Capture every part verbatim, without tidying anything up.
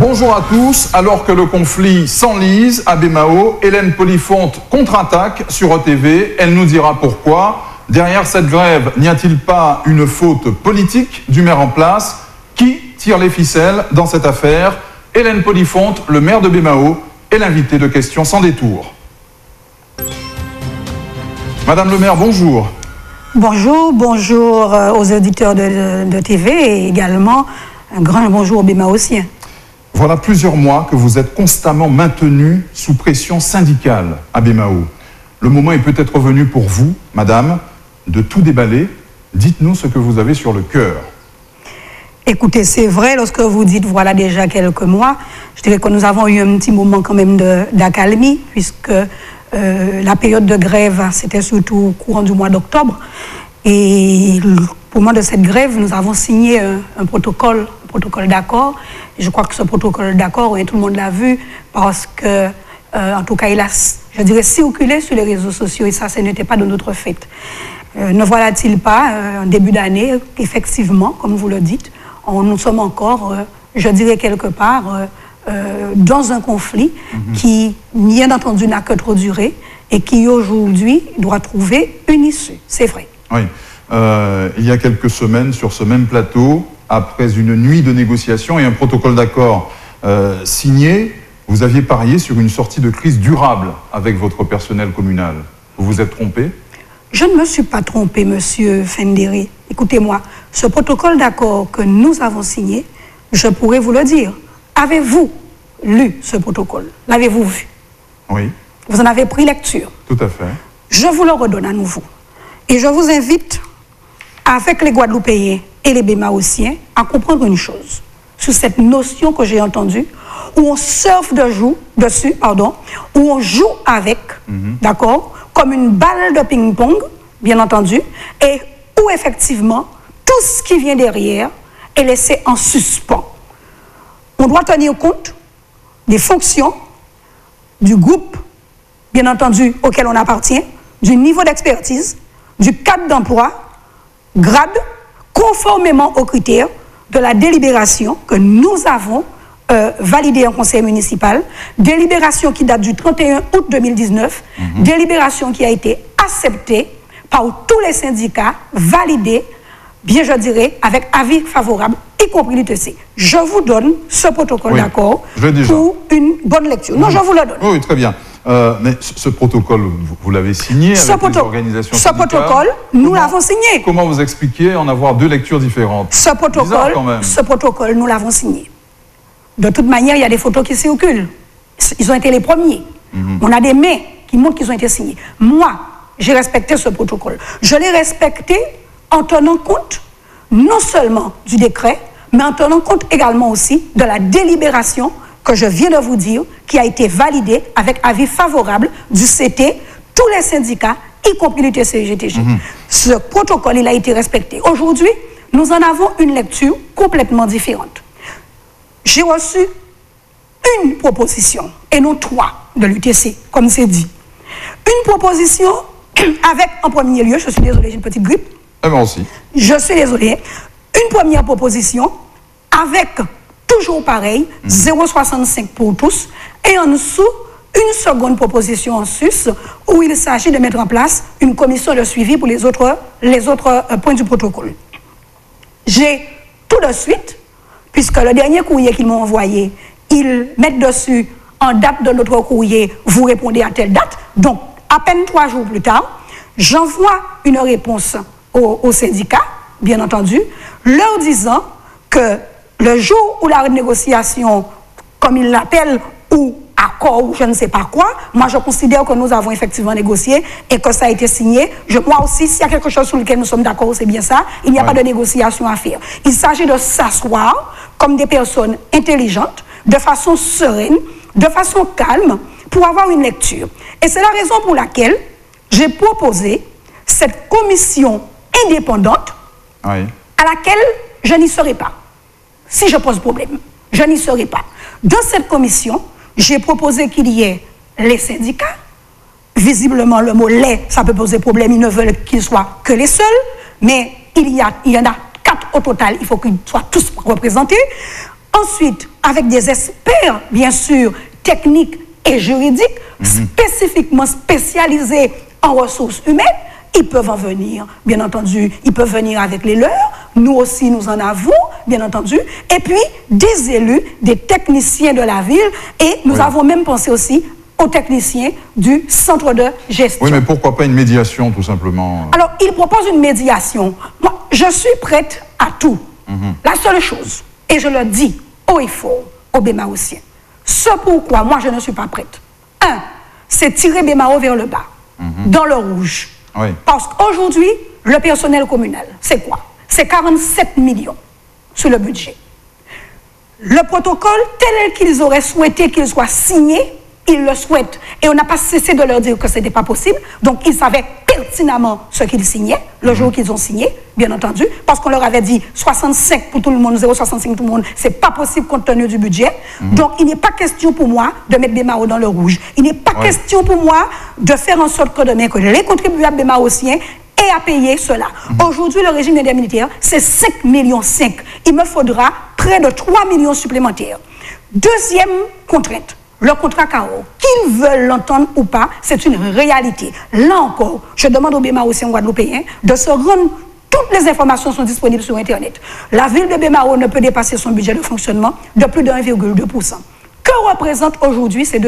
Bonjour à tous. Alors que le conflit s'enlise à Baie-Mahault, Hélène Polifonte contre-attaque sur E T V. Elle nous dira pourquoi. Derrière cette grève, n'y a-t-il pas une faute politique du maire en place? Qui tire les ficelles dans cette affaire? Hélène Polifonte, le maire de Baie-Mahault, est l'invitée de Questions sans détour. Madame le maire, bonjour. Bonjour, bonjour aux auditeurs de, de T V et également un grand bonjour aux Baie-Mahaultiens. Voilà plusieurs mois que vous êtes constamment maintenu sous pression syndicale à Baie-Mahault. Le moment est peut-être venu pour vous, madame, de tout déballer. Dites-nous ce que vous avez sur le cœur. Écoutez, c'est vrai, lorsque vous dites voilà déjà quelques mois, je dirais que nous avons eu un petit moment quand même d'accalmie, puisque euh, la période de grève, c'était surtout au courant du mois d'octobre. Et au moment de cette grève, nous avons signé un, un protocole, un protocole d'accord. Je crois que ce protocole d'accord, tout le monde l'a vu, parce que, euh, en tout cas, il a, je dirais, circulé sur les réseaux sociaux, et ça, ce n'était pas de notre fait. Euh, ne voilà-t-il pas, euh, en début d'année, effectivement, comme vous le dites, on, nous sommes encore, euh, je dirais quelque part, euh, euh, dans un conflit mm-hmm. qui, bien entendu, n'a que trop duré, et qui, aujourd'hui, doit trouver une issue, c'est vrai. Oui. Euh, il y a quelques semaines, sur ce même plateau, après une nuit de négociations et un protocole d'accord euh, signé, vous aviez parié sur une sortie de crise durable avec votre personnel communal. Vous vous êtes trompé? Je ne me suis pas trompé, monsieur Fenderi. Écoutez-moi, ce protocole d'accord que nous avons signé, je pourrais vous le dire. Avez-vous lu ce protocole? L'avez-vous vu? Oui. Vous en avez pris lecture? Tout à fait. Je vous le redonne à nouveau. Et je vous invite, avec les Guadeloupéens et les Baie-Mahaultiens, à comprendre une chose sur cette notion que j'ai entendue, où on surfe de joue, dessus, pardon, où on joue avec, mm-hmm. d'accord, comme une balle de ping-pong, bien entendu, et où effectivement, tout ce qui vient derrière est laissé en suspens. On doit tenir compte des fonctions du groupe, bien entendu, auquel on appartient, du niveau d'expertise, du cadre d'emploi, grade, conformément aux critères de la délibération que nous avons euh, validée en conseil municipal, délibération qui date du trente et un août deux mille dix-neuf, mmh. délibération qui a été acceptée par tous les syndicats, validée, bien je dirais, avec avis favorable, y compris l'U T C. Je vous donne ce protocole oui, d'accord pour une bonne lecture. Non, mmh. je vous le donne. Oui, très bien. Euh, mais ce protocole, vous, vous l'avez signé ce avec les organisations Ce syndicales. protocole, nous l'avons signé. Comment vous expliquez en avoir deux lectures différentes? Ce protocole, quand même. ce protocole, nous l'avons signé. De toute manière, il y a des photos qui circulent. Ils ont été les premiers. Mm-hmm. On a des mains qui montrent qu'ils ont été signés. Moi, j'ai respecté ce protocole. Je l'ai respecté en tenant compte non seulement du décret, mais en tenant compte également aussi de la délibération que je viens de vous dire, qui a été validé avec avis favorable du C T, tous les syndicats, y compris le T C G T G. Mmh. Ce protocole, il a été respecté. Aujourd'hui, nous en avons une lecture complètement différente. J'ai reçu une proposition, et non trois de l'U T C, comme c'est dit. Une proposition avec, en premier lieu, je suis désolée, j'ai une petite grippe. Ah ben aussi. Je suis désolée. Une première proposition avec... toujours pareil, mmh. zéro virgule soixante-cinq pour tous, et en dessous, une seconde proposition en sus, où il s'agit de mettre en place une commission de suivi pour les autres, les autres euh, points du protocole. J'ai tout de suite, puisque le dernier courrier qu'ils m'ont envoyé, ils mettent dessus, en date de notre courrier, vous répondez à telle date, donc à peine trois jours plus tard, j'envoie une réponse au, au syndicat, bien entendu, leur disant que le jour où la négociation, comme ils l'appellent, ou accord, ou je ne sais pas quoi, moi je considère que nous avons effectivement négocié et que ça a été signé. Je crois aussi, s'il y a quelque chose sur lequel nous sommes d'accord, c'est bien ça, il n'y a ouais. pas de négociation à faire. Il s'agit de s'asseoir comme des personnes intelligentes, de façon sereine, de façon calme, pour avoir une lecture. Et c'est la raison pour laquelle j'ai proposé cette commission indépendante ouais. à laquelle je n'y serai pas. Si je pose problème, je n'y serai pas. Dans cette commission, j'ai proposé qu'il y ait les syndicats. Visiblement, le mot « les », ça peut poser problème. Ils ne veulent qu'ils soient que les seuls. Mais il y, a, il y en a quatre au total. Il faut qu'ils soient tous représentés. Ensuite, avec des experts, bien sûr, techniques et juridiques, mm-hmm. spécifiquement spécialisés en ressources humaines, ils peuvent en venir. Bien entendu, ils peuvent venir avec les leurs. Nous aussi, nous en avons, bien entendu. Et puis, des élus, des techniciens de la ville. Et nous oui. avons même pensé aussi aux techniciens du centre de gestion. Oui, mais pourquoi pas une médiation, tout simplement? Alors, ils proposent une médiation. Moi, je suis prête à tout. Mm-hmm. La seule chose, et je le dis haut et fort aux Baie-Mahaultiens, ce pourquoi moi, je ne suis pas prête. Un, c'est tirer Baie-Mahault vers le bas, mm-hmm. dans le rouge. Oui. Parce qu'aujourd'hui, le personnel communal, c'est quoi? C'est quarante-sept millions sur le budget. Le protocole, tel qu'ils auraient souhaité qu'il soit signé, ils le souhaitent. Et on n'a pas cessé de leur dire que ce n'était pas possible. Donc, ils savaient pertinemment ce qu'ils signaient, le jour qu'ils ont signé, bien entendu, parce qu'on leur avait dit soixante-cinq pour tout le monde, zéro virgule soixante-cinq tout le monde, c'est pas possible compte tenu du budget. Mm-hmm. Donc, il n'est pas question pour moi de mettre Baie-Mahault dans le rouge. Il n'est pas ouais. question pour moi de faire en sorte que demain, que les contribuables Baie-Mahaultiens aient à payer cela. Mm-hmm. Aujourd'hui, le régime indemnitaire, c'est cinq virgule cinq millions. Il me faudra près de trois millions supplémentaires. Deuxième contrainte. Le contrat C A O, qu'ils veulent l'entendre ou pas, c'est une réalité. Là encore, je demande aux Baie-Mahaultiens Guadeloupéens de se rendre. Toutes les informations sont disponibles sur Internet. La ville de Baie-Mahault ne peut dépasser son budget de fonctionnement de plus de un virgule deux pour cent. Que représente aujourd'hui ces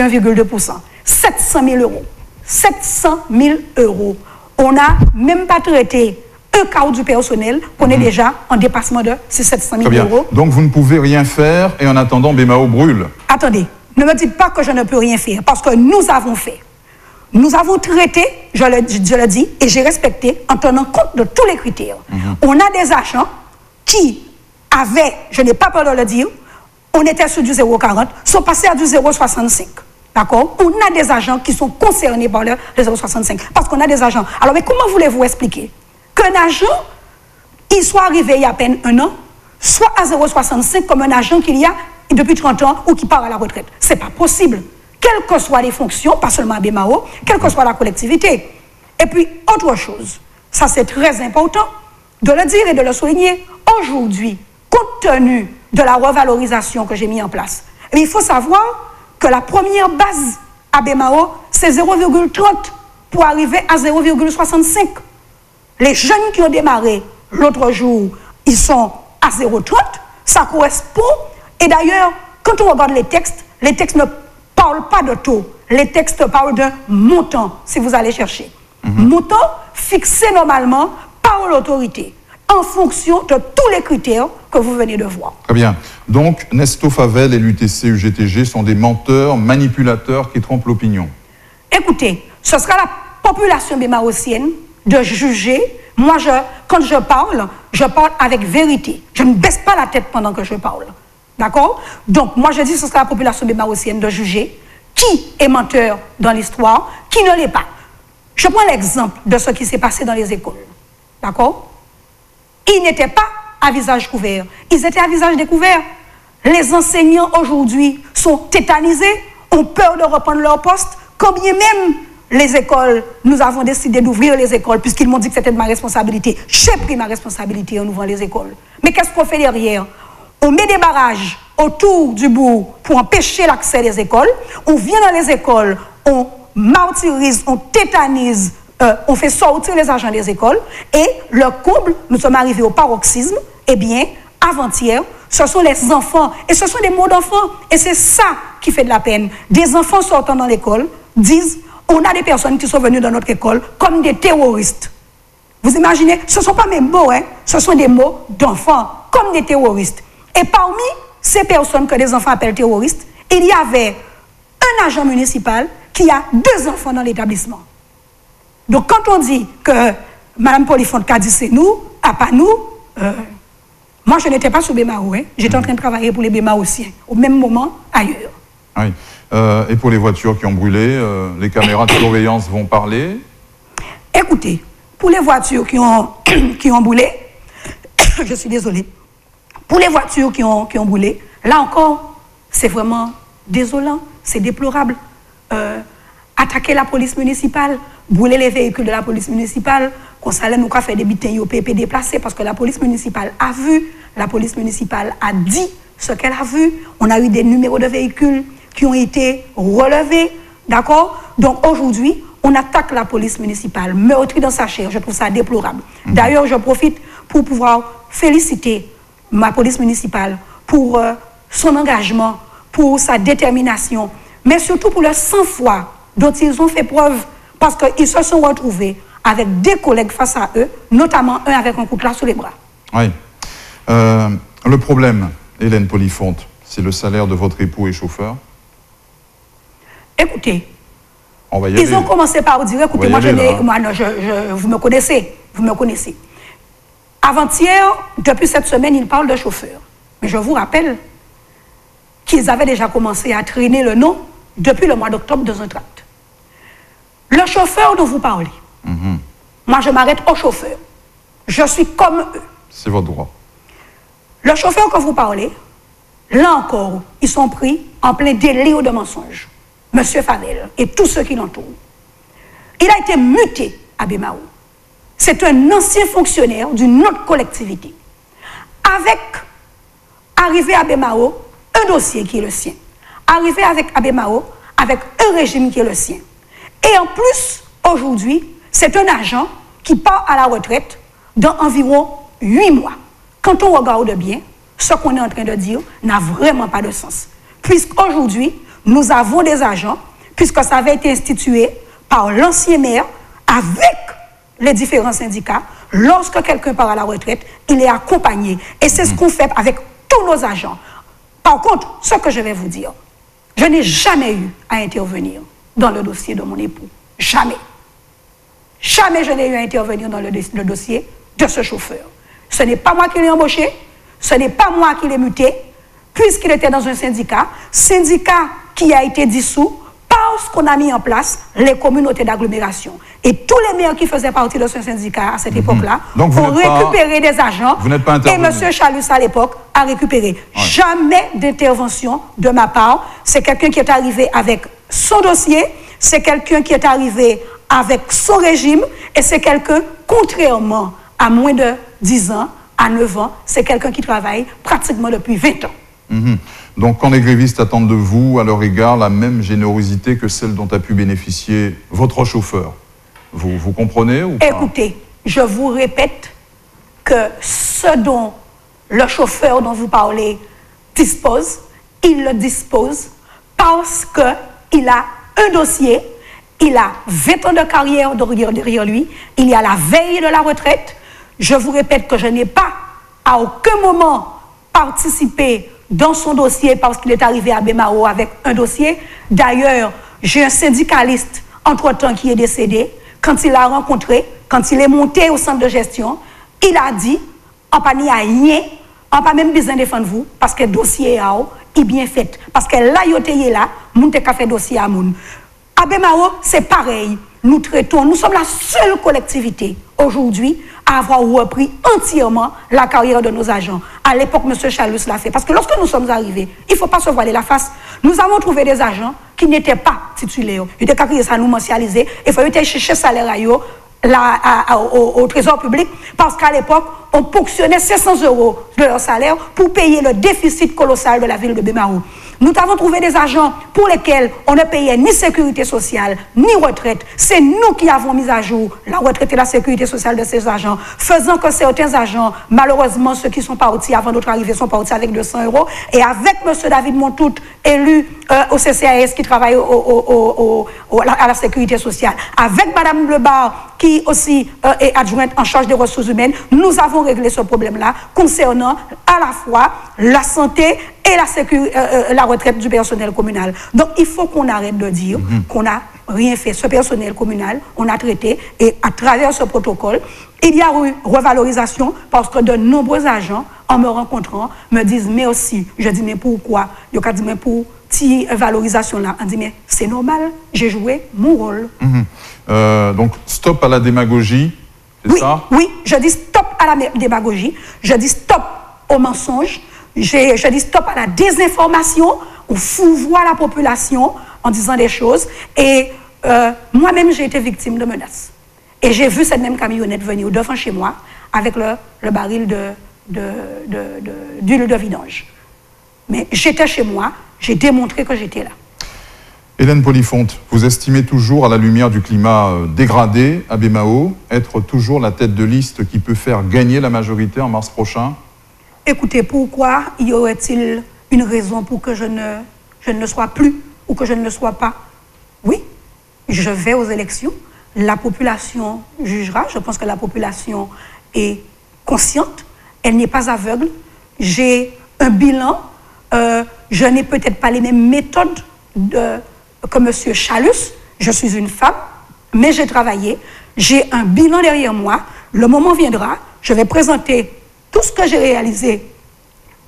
un virgule deux pour cent? sept cent mille euros. sept cent mille euros. On n'a même pas traité un quart du personnel qu'on est mmh. déjà en dépassement de ces sept cent mille euros. Donc vous ne pouvez rien faire et en attendant, Baie-Mahault brûle. Attendez, ne me dites pas que je ne peux rien faire parce que nous avons fait. Nous avons traité, je le, je le dis, et j'ai respecté en tenant compte de tous les critères. Mmh. On a des agents qui avaient, je n'ai pas peur de le dire, on était sur du zéro virgule quarante, sont passés à du zéro virgule soixante-cinq. D'accord? On a des agents qui sont concernés par le zéro virgule soixante-cinq parce qu'on a des agents. Alors, mais comment voulez-vous expliquer qu'un agent, il soit arrivé il y a à peine un an, soit à zéro virgule soixante-cinq comme un agent qu'il y a depuis trente ans ou qui part à la retraite? Ce n'est pas possible. Quelles que soient les fonctions, pas seulement à Baie-Mahault, quelle que soit la collectivité. Et puis, autre chose, ça c'est très important de le dire et de le souligner. Aujourd'hui, compte tenu de la revalorisation que j'ai mise en place, il faut savoir que la première base à Baie-Mahault, c'est zéro virgule trente pour arriver à zéro virgule soixante-cinq. Les jeunes qui ont démarré l'autre jour, ils sont à zéro virgule trente, ça correspond. Et d'ailleurs, quand on regarde les textes, les textes ne parlent pas de taux, les textes parlent d'un montant, si vous allez chercher. Mm-hmm. Montant fixé normalement par l'autorité, en fonction de tous les critères que vous venez de voir. Très bien. Donc, Nesto Favelle et l'U T C U G T G sont des menteurs, manipulateurs qui trompent l'opinion. Écoutez, ce sera la population baie-mahaultienne de juger. Moi, je, quand je parle, je parle avec vérité. Je ne baisse pas la tête pendant que je parle. D'accord? Donc, moi, je dis que ce sera la population baie-mahaultienne de juger qui est menteur dans l'histoire, qui ne l'est pas. Je prends l'exemple de ce qui s'est passé dans les écoles. D'accord? Ils n'étaient pas à visage couvert. Ils étaient à visage découvert. Les enseignants, aujourd'hui, sont tétanisés, ont peur de reprendre leur poste, combien même les écoles, nous avons décidé d'ouvrir les écoles puisqu'ils m'ont dit que c'était de ma responsabilité. J'ai pris ma responsabilité en ouvrant les écoles. Mais qu'est-ce qu'on fait derrière? On met des barrages autour du bourg pour empêcher l'accès des écoles. On vient dans les écoles, on martyrise, on tétanise, euh, on fait sortir les agents des écoles. Et le comble, nous sommes arrivés au paroxysme, eh bien, avant-hier, ce sont les enfants. Et ce sont des mots d'enfants. Et c'est ça qui fait de la peine. Des enfants sortant dans l'école disent, on a des personnes qui sont venues dans notre école comme des terroristes. Vous imaginez, ce ne sont pas mes mots, hein, ce sont des mots d'enfants, comme des terroristes. Et parmi ces personnes que les enfants appellent terroristes, il y avait un agent municipal qui a deux enfants dans l'établissement. Donc quand on dit que Mme Polifonte a dit c'est nous, à pas nous, euh, moi je n'étais pas sur Baie-Mahault, hein. J'étais en train de travailler pour les Baie-Mahaultiens, au même moment ailleurs. Oui. Euh, et pour les voitures qui ont brûlé, euh, les caméras de surveillance vont parler? Écoutez, pour les voitures qui ont, qui ont brûlé, je suis désolée. Pour les voitures qui ont, qui ont brûlé, là encore, c'est vraiment désolant, c'est déplorable. Euh, attaquer la police municipale, brûler les véhicules de la police municipale, qu'on s'allait nous faire des bitins, des déplacés, parce que la police municipale a vu, la police municipale a dit ce qu'elle a vu. On a eu des numéros de véhicules qui ont été relevés, d'accord? Donc aujourd'hui, on attaque la police municipale, meurtrie dans sa chair, je trouve ça déplorable. Mmh. D'ailleurs, je profite pour pouvoir féliciter ma police municipale pour euh, son engagement, pour sa détermination, mais surtout pour le sang-froid dont ils ont fait preuve, parce qu'ils se sont retrouvés avec des collègues face à eux, notamment un avec un coutelas sous les bras. Oui. Euh, le problème, Hélène Polifonte, c'est le salaire de votre époux et chauffeur? Écoutez, on va y ils aller. Ont commencé par dire, écoutez, moi, aller, je, moi non, je, je, vous me connaissez, vous me connaissez. Avant-hier, depuis cette semaine, ils parlent de chauffeur. Mais je vous rappelle qu'ils avaient déjà commencé à traîner le nom depuis le mois d'octobre dans un tract. Le chauffeur dont vous parlez, mmh. moi je m'arrête au chauffeur. Je suis comme eux. C'est votre droit. Le chauffeur que vous parlez, là encore, ils sont pris en plein délire de mensonges. Monsieur Favelle et tous ceux qui l'entourent. Il a été muté à Baie-Mahault. C'est un ancien fonctionnaire d'une autre collectivité. Avec, arrivé à Baie-Mahault, un dossier qui est le sien. Arrivé avec à Baie-Mahault, avec un régime qui est le sien. Et en plus, aujourd'hui, c'est un agent qui part à la retraite dans environ huit mois. Quand on regarde bien, ce qu'on est en train de dire n'a vraiment pas de sens. Puisqu'aujourd'hui, nous avons des agents, puisque ça avait été institué par l'ancien maire avec les différents syndicats. Lorsque quelqu'un part à la retraite, il est accompagné. Et c'est ce qu'on fait avec tous nos agents. Par contre, ce que je vais vous dire, je n'ai jamais eu à intervenir dans le dossier de mon époux. Jamais. Jamais je n'ai eu à intervenir dans le, le dossier de ce chauffeur. Ce n'est pas moi qui l'ai embauché, ce n'est pas moi qui l'ai muté, puisqu'il était dans un syndicat, syndicat qui a été dissous parce qu'on a mis en place les communautés d'agglomération. Et tous les maires qui faisaient partie de ce syndicat à cette mmh. époque-là ont récupéré pas, des agents vous pas et M. Chalus à l'époque a récupéré. Ouais. Jamais d'intervention de ma part. C'est quelqu'un qui est arrivé avec son dossier, c'est quelqu'un qui est arrivé avec son régime et c'est quelqu'un, contrairement à moins de dix ans, à neuf ans, c'est quelqu'un qui travaille pratiquement depuis vingt ans. Mmh. Donc quand les grévistes attendent de vous, à leur égard, la même générosité que celle dont a pu bénéficier votre chauffeur, vous, vous comprenez ou pas? Écoutez, je vous répète que ce dont le chauffeur dont vous parlez dispose, il le dispose parce qu'il a un dossier, il a vingt ans de carrière derrière lui, il y a la veille de la retraite. Je vous répète que je n'ai pas à aucun moment participé dans son dossier parce qu'il est arrivé à Baie-Mahault avec un dossier. D'ailleurs, j'ai un syndicaliste entre-temps qui est décédé. Quand il l'a rencontré, quand il est monté au centre de gestion, il a dit, on pas ni à rien, on pas même besoin de défendre vous parce que le dossier est bien fait. Parce que là, il est là, moun te ka fait dossier à moun. À Baie-Mahault, c'est pareil. Nous traitons, nous sommes la seule collectivité aujourd'hui à avoir repris entièrement la carrière de nos agents. À l'époque, M. Chalus l'a fait. Parce que lorsque nous sommes arrivés, il ne faut pas se voiler la face. Nous avons trouvé des agents qui n'étaient pas titulaires. Ils étaient carrières à nous mensualiser. Il faut aller chercher salaire à eux, là, à, à, au, au trésor public. Parce qu'à l'époque, on ponctionnait sept cents euros de leur salaire pour payer le déficit colossal de la ville de Baie-Mahault. Nous avons trouvé des agents pour lesquels on ne payait ni sécurité sociale, ni retraite. C'est nous qui avons mis à jour la retraite et la sécurité sociale de ces agents, faisant que certains agents, malheureusement, ceux qui sont partis avant notre arrivée, sont partis avec deux cents euros. Et avec M. David Montout, élu euh, au C C A S qui travaille au, au, au, au, à la sécurité sociale, avec Mme Lebar, qui aussi euh, est adjointe en charge des ressources humaines, nous avons réglé ce problème-là concernant à la fois la santé et la, sécu, euh, la retraite du personnel communal. Donc, il faut qu'on arrête de dire mmh. qu'on n'a rien fait. Ce personnel communal, on a traité, et à travers ce protocole, il y a eu revalorisation parce que de nombreux agents, en me rencontrant, me disent, mais aussi, je dis, mais pourquoi? Ils ont dit, mais pour cette valorisation-là. On dit, mais c'est normal, j'ai joué mon rôle. Mmh. Euh, donc, stop à la démagogie, c'est oui, ça? Oui, je dis stop à la démagogie, je dis stop aux mensonges, Je, je dis stop à la désinformation, on fourvoie la population en disant des choses. Et euh, moi-même, j'ai été victime de menaces. Et j'ai vu cette même camionnette venir devant chez moi avec le, le baril de, de, de, de, d'huile de vidange. Mais j'étais chez moi, j'ai démontré que j'étais là. Hélène Polifonte, vous estimez toujours, à la lumière du climat dégradé à Baie-Mahault, être toujours la tête de liste qui peut faire gagner la majorité en mars prochain? Écoutez, pourquoi y aurait-il une raison pour que je ne, je ne le sois plus ou que je ne le sois pas? Oui, je vais aux élections, la population jugera, je pense que la population est consciente, elle n'est pas aveugle, j'ai un bilan, euh, je n'ai peut-être pas les mêmes méthodes de... que M. Chalus, je suis une femme, mais j'ai travaillé, j'ai un bilan derrière moi, le moment viendra, je vais présenter tout ce que j'ai réalisé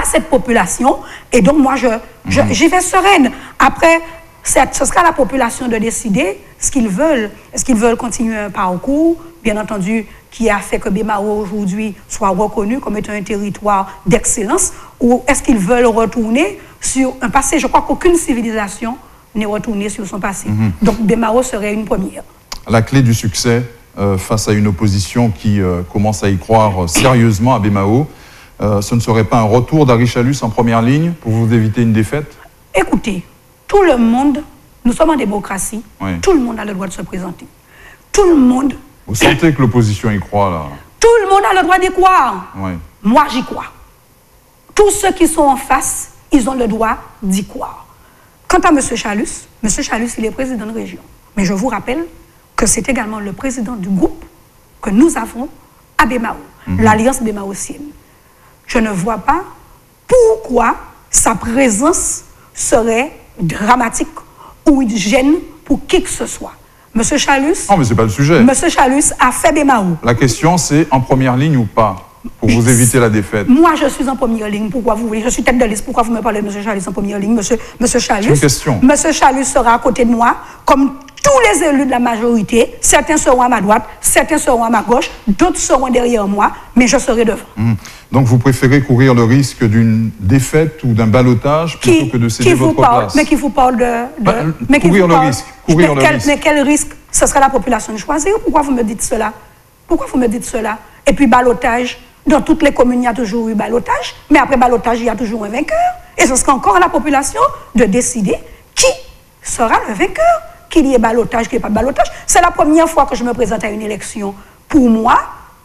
à cette population, et donc moi, je, je, mmh. j'y vais sereine. Après, ce sera à la population de décider ce qu'ils veulent. Est-ce qu'ils veulent continuer un parcours, bien entendu, qui a fait que Baie-Mahault aujourd'hui soit reconnu comme étant un territoire d'excellence, ou est-ce qu'ils veulent retourner sur un passé? Je crois qu'aucune civilisation n'est retourné sur son passé. Mmh. Donc Baie-Mahault serait une première. La clé du succès euh, face à une opposition qui euh, commence à y croire euh, sérieusement à Baie-Mahault, euh, ce ne serait pas un retour d'Henri Chalus en première ligne pour vous éviter une défaite? Écoutez, tout le monde, nous sommes en démocratie, oui. Tout le monde a le droit de se présenter. Tout le monde... Vous sentez que l'opposition y croit là? Tout le monde a le droit d'y croire. Oui. Moi j'y crois. Tous ceux qui sont en face, ils ont le droit d'y croire. Quant à M. Chalus, M. Chalus, il est président de région. Mais je vous rappelle que c'est également le président du groupe que nous avons à Baie-Mahault, mmh. l'Alliance Baie-Mahaultienne. Je ne vois pas pourquoi sa présence serait dramatique ou une gêne pour qui que ce soit. M. Chalus... Non, mais c'est pas le sujet. M. Chalus a fait Baie-Mahault. La question, c'est en première ligne ou pas? Pour vous éviter la défaite. Moi, je suis en première ligne. Pourquoi vous voulez? Je suis tête de liste. Pourquoi vous me parlez de M. Chalus en première ligne? Monsieur, Monsieur Chalus, une question. M. Chalus sera à côté de moi, comme tous les élus de la majorité. Certains seront à ma droite, certains seront à ma gauche, d'autres seront derrière moi, mais je serai devant. Mmh. Donc, vous préférez courir le risque d'une défaite ou d'un ballotage plutôt qui, que de céder qui vous votre parle, place? Mais qui vous parle de... de bah, mais courir le parle, risque. Courir mais, le quel, risque. Mais quel risque? Ce sera la population de choisir. Pourquoi vous me dites cela? Pourquoi vous me dites cela? Et puis, ballotage... Dans toutes les communes, il y a toujours eu ballotage, mais après ballotage, il y a toujours un vainqueur. Et ce sera encore à la population de décider qui sera le vainqueur, qu'il y ait ballotage, qu'il n'y ait pas de ballotage. C'est la première fois que je me présente à une élection. Pour moi,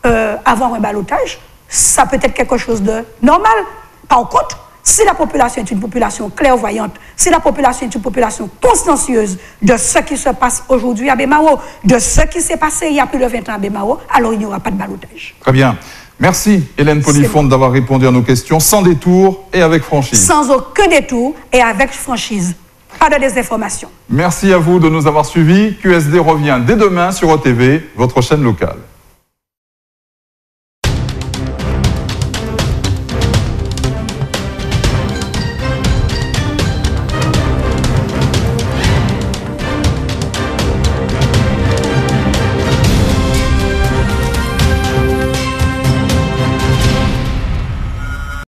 euh, avoir un ballotage, ça peut être quelque chose de normal. Par contre, si la population est une population clairvoyante, si la population est une population consciencieuse de ce qui se passe aujourd'hui à Baie-Mahault, de ce qui s'est passé il y a plus de vingt ans à Baie-Mahault, alors il n'y aura pas de ballotage. Très bien. Merci Hélène Polifonte d'avoir répondu à nos questions sans détour et avec franchise. Sans aucun détour et avec franchise. Pas de désinformation. Merci à vous de nous avoir suivis. Q S D revient dès demain sur E T V, votre chaîne locale.